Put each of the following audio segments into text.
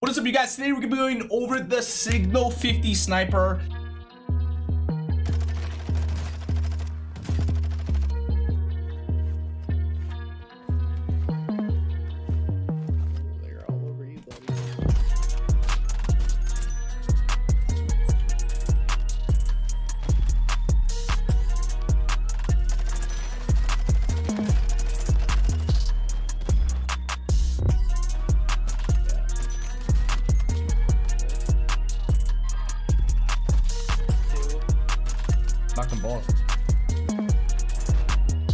What is up, you guys? Today we're gonna be going over the Signal 50 sniper. Ball.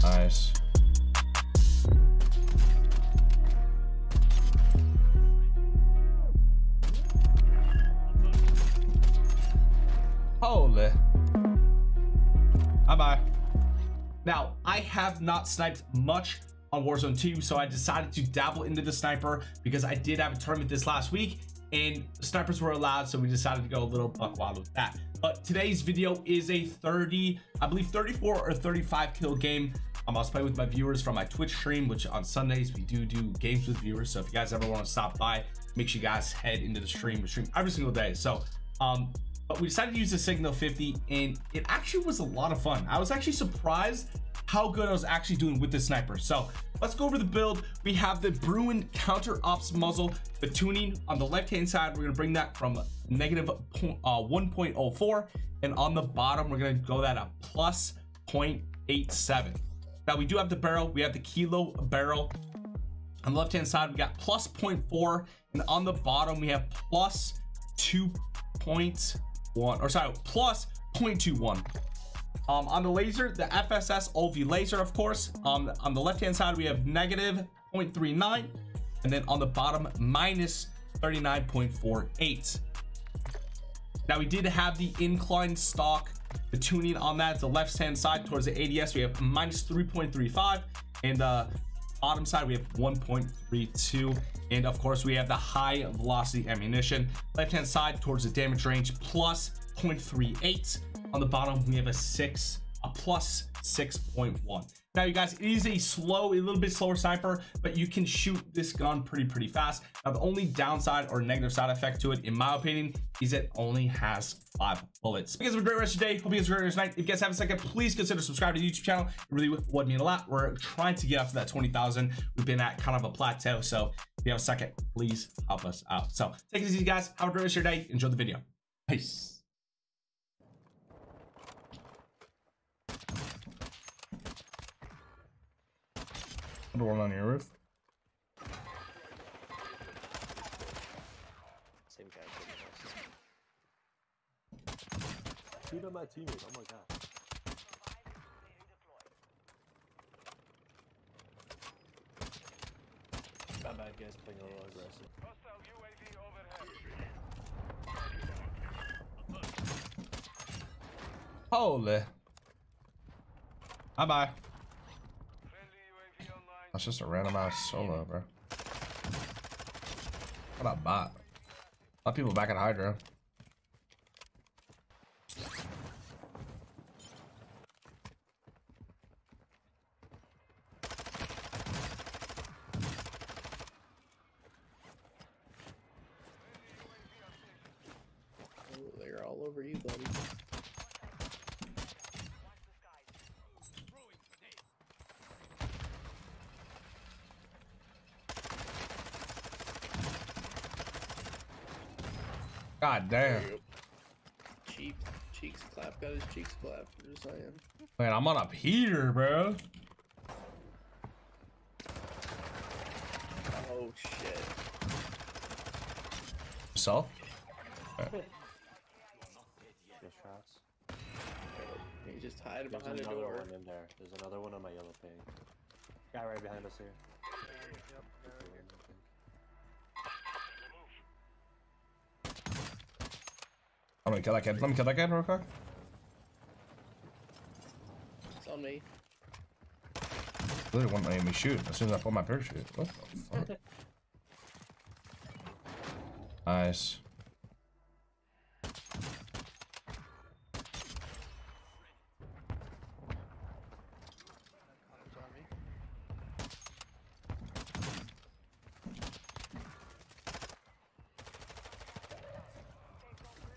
Nice. Holy. Bye-bye. Now, I have not sniped much on Warzone 2, so I decided to dabble into the sniper because I did have a tournament this last week and snipers were allowed, so we decided to go a little buck wild with that. But today's video is a 34 or 35 kill game. I was playing with my viewers from my Twitch stream, which on Sundays we do games with viewers. So if you guys ever want to stop by, make sure you guys head into the stream. We stream every single day. So, but we decided to use the Signal 50, and it actually was a lot of fun. I was actually surprised how good I was actually doing with this sniper. So let's go over the build. We have the Bruen counter ops muzzle, the tuning on the left hand side. We're gonna bring that from negative 1.04, and on the bottom we're gonna go that up plus 0.87. Now we do have the barrel. We have the kilo barrel. On the left hand side we got plus 0.4, and on the bottom we have plus 2.1, or sorry, plus 0.21. On the laser, the FSS OV laser, of course. On the left hand side we have negative 0.39, and then on the bottom minus 39.48. Now we did have the incline stock, the tuning on that, the left hand side towards the ADS we have minus 3.35, and the bottom side we have 1.32, and of course we have the high velocity ammunition, left hand side towards the damage range plus 0.38. On the bottom we have a plus 6.1. Now you guys, it is a little bit slower sniper, but you can shoot this gun pretty fast. Now the only downside or negative side effect to it, in my opinion, is it only has 5 bullets. You guys have a great rest of your day. Hope you guys have a great rest of your night. If you guys have a second, please consider subscribing to the YouTube channel. It really would mean a lot. We're trying to get up to that 20,000. We've been at kind of a plateau, so if you have a second, please help us out. So take it easy, guys. Have a great rest of your day. Enjoy the video. Peace. Another one on your roof. Same guy. Shoot on my teammate. Oh my god. Bad guys playing a little aggressive. Hostile UAV overhead. Holy. Bye bye. That's just a randomized solo, bro. What a bot. A lot of people back at Hydra. Oh, they're all over you, buddy. God damn. Cheeks clap. Got his cheeks clapped. Just I am. Man, I'm on a heater, bro. Oh shit. So? Right. You just hide behind the door. There's another one in there. There's another one on my yellow thing. Guy right behind us here. I'm gonna kill that kid. Let me kill that kid real quick. It's on me. Literally won't let me shoot as soon as I pull my parachute. What the fuck? Nice.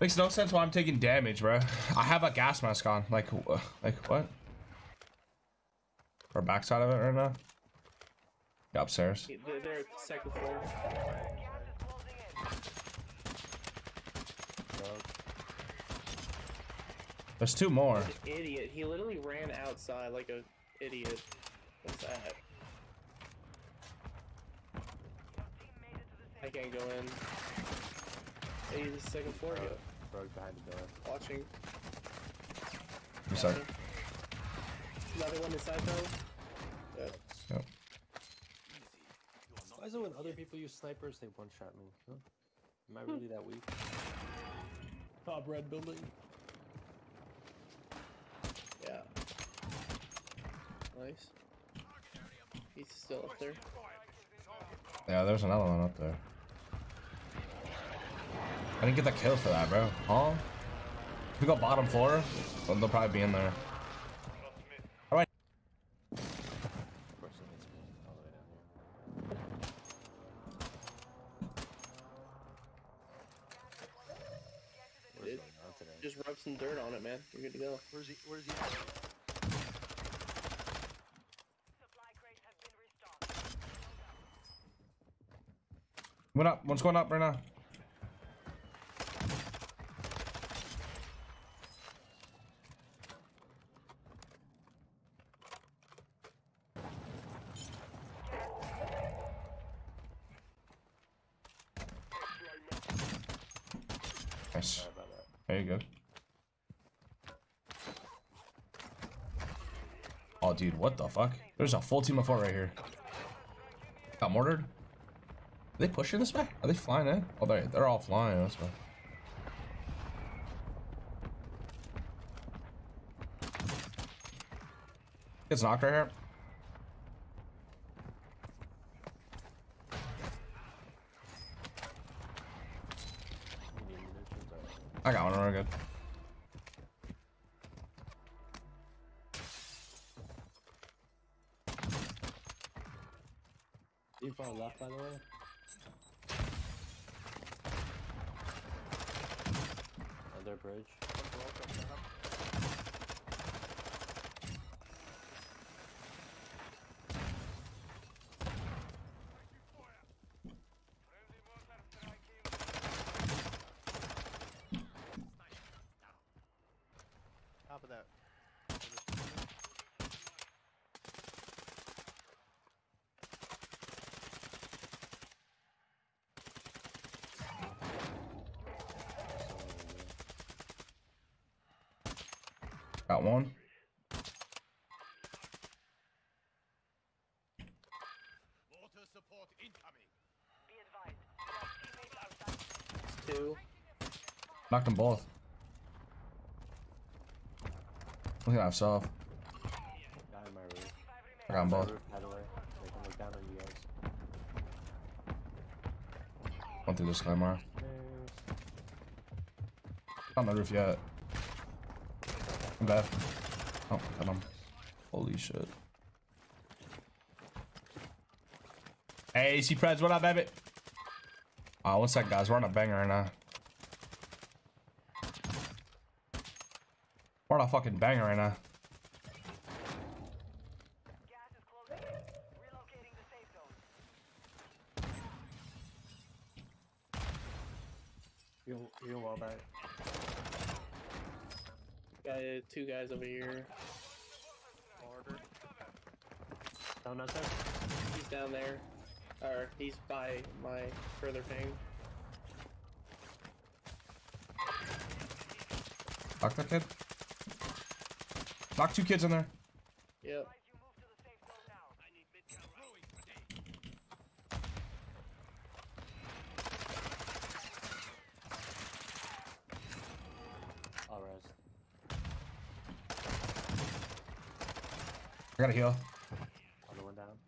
Makes no sense why I'm taking damage, bro. I have a gas mask on. Like what? Or backside of it right now? Yeah, upstairs. They're second floor. There's two more. He's an idiot. He literally ran outside like an idiot. What's that? I can't go in. Hey, he's the second floor. Broke behind the door. Watching. I'm sorry. Another one inside though. Yep. Yep. Why is it when other people use snipers, they one-shot me? Huh? Am I really that weak? Top red building. Yeah. Nice. He's still up there. Yeah, there's another one up there. I didn't get the kill for that, bro. Huh? If we go bottom floor, well, they'll probably be in there. All right. Dude, just rub some dirt on it, man. You're good to go. Where's he? Where's he? One up. One's going up right now. Nice. There you go. Oh, dude, what the fuck? There's a full team of four right here. Got mortared. Are they pushing this way? Are they flying in? Oh, they're all flying this way. Gets knocked right here. I got one. We're good. You found left, by the way. Bridge. Top of that. Got one. Water support incoming. Be advised. Two. Knocked them both. Look at myself. I got them both. Went through this claymore. Not on the roof yet. I'm bad. Oh, got him. Holy shit. Hey, AC Preds, what up, baby? Oh, one sec, guys. We're on a banger right now. We're on a fucking banger right now. Gas is closing. Relocating the safe zone. You're well back. Got two guys over here. Oh, no, sir. He's down there. Or he's by my further thing. Knock that kid. Knock two kids in there. Yep. I gotta heal. Other one down.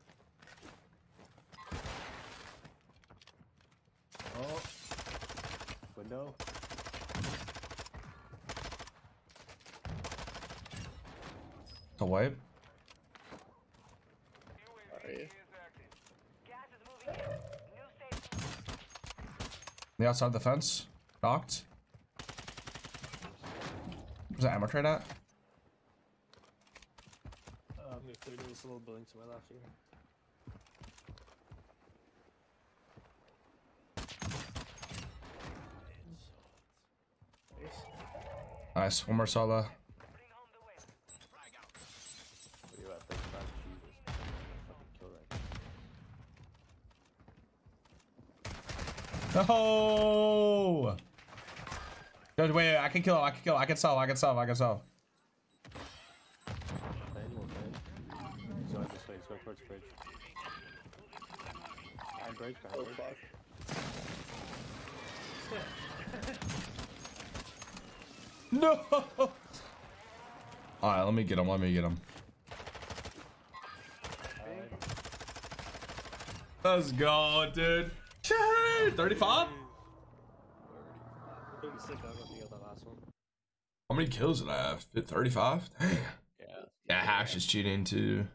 Oh. Window. A wipe. Sorry. The outside of the fence. Knocked. Is that ammo trade at? I'm gonna clear this little building to my left here. Nice, one more solo. No! No, wait, wait, I can kill him, I can solve. Bridge. Oh, fuck. No! Alright, let me get him, Let's go, dude. 35? 36, I don't think I got that last one. How many kills did I have? 35? Damn. Yeah. Yeah, Hash is cheating too.